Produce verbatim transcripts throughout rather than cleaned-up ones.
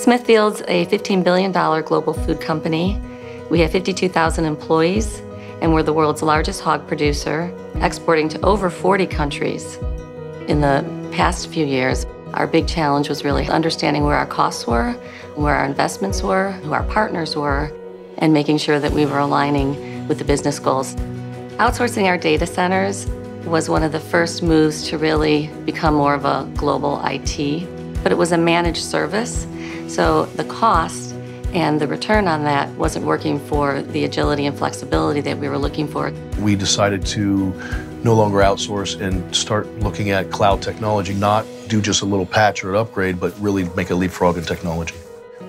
Smithfield's a fifteen billion dollars global food company. We have fifty-two thousand employees, and we're the world's largest hog producer, exporting to over forty countries. In the past few years, our big challenge was really understanding where our costs were, where our investments were, who our partners were, and making sure that we were aligning with the business goals. Outsourcing our data centers was one of the first moves to really become more of a global I T, but it was a managed service, so the cost and the return on that wasn't working for the agility and flexibility that we were looking for. We decided to no longer outsource and start looking at cloud technology, not do just a little patch or an upgrade, but really make a leapfrog in technology.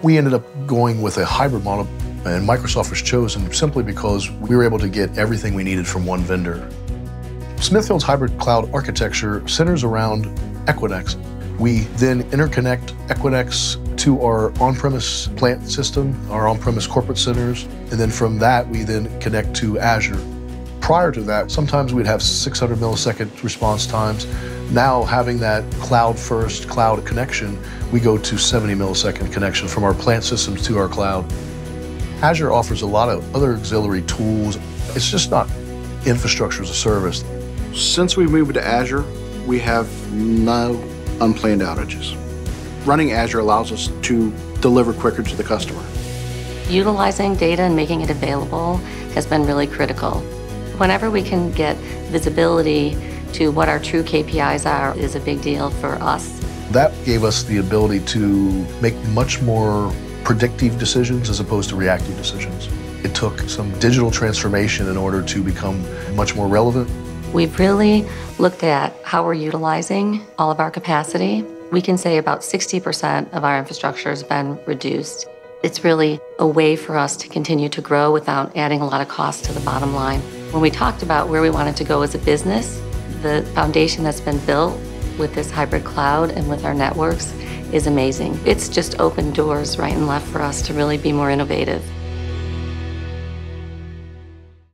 We ended up going with a hybrid model, and Microsoft was chosen simply because we were able to get everything we needed from one vendor. Smithfield's hybrid cloud architecture centers around Equinix. We then interconnect Equinix to our on-premise plant system, our on-premise corporate centers, and then from that we then connect to Azure. Prior to that, sometimes we'd have six hundred millisecond response times. Now, having that cloud-first cloud connection, we go to seventy millisecond connection from our plant systems to our cloud. Azure offers a lot of other auxiliary tools. It's just not infrastructure as a service. Since we moved to Azure, we have no unplanned outages. Running Azure allows us to deliver quicker to the customer. Utilizing data and making it available has been really critical. Whenever we can get visibility to what our true K P Is are is a big deal for us. That gave us the ability to make much more predictive decisions as opposed to reactive decisions. It took some digital transformation in order to become much more relevant. We've really looked at how we're utilizing all of our capacity. We can say about sixty percent of our infrastructure has been reduced. It's really a way for us to continue to grow without adding a lot of cost to the bottom line. When we talked about where we wanted to go as a business, the foundation that's been built with this hybrid cloud and with our networks is amazing. It's just opened doors right and left for us to really be more innovative.